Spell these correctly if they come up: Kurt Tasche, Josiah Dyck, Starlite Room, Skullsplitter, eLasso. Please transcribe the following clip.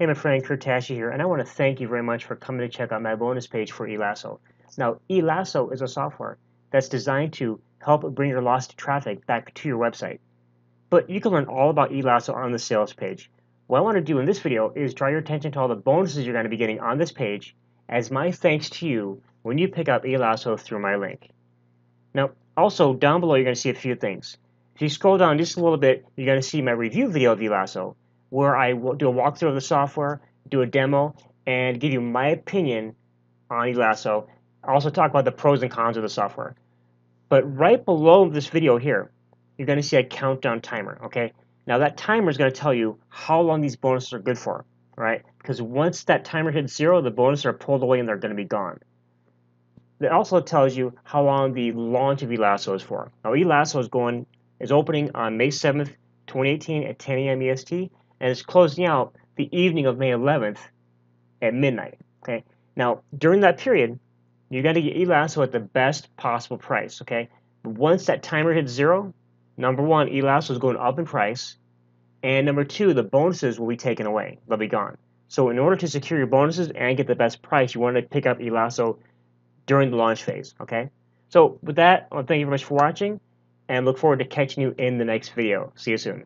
Hey my friend, Kurt Tasche here, and I want to thank you very much for coming to check out my bonus page for eLasso. Now, eLasso is a software that's designed to help bring your lost traffic back to your website. But you can learn all about eLasso on the sales page. What I want to do in this video is draw your attention to all the bonuses you're going to be getting on this page as my thanks to you when you pick up eLasso through my link. Now, also down below you're going to see a few things. If you scroll down just a little bit, you're going to see my review video of eLasso, where I will do a walkthrough of the software, do a demo, and give you my opinion on eLasso. I'll also talk about the pros and cons of the software. But right below this video here, you're going to see a countdown timer, okay? Now that timer is going to tell you how long these bonuses are good for, right? Because once that timer hits zero, the bonuses are pulled away and they're going to be gone. It also tells you how long the launch of eLasso is for. Now eLasso is opening on May 7th, 2018 at 10 a.m. EST. And it's closing out the evening of May 11th at midnight. Okay. Now, during that period, you got to get eLasso at the best possible price. Okay. Once that timer hits zero, number one, eLasso is going up in price, and number two, the bonuses will be taken away; they'll be gone. So, in order to secure your bonuses and get the best price, you want to pick up eLasso during the launch phase. Okay. So, with that, I want to thank you very much for watching, and look forward to catching you in the next video. See you soon.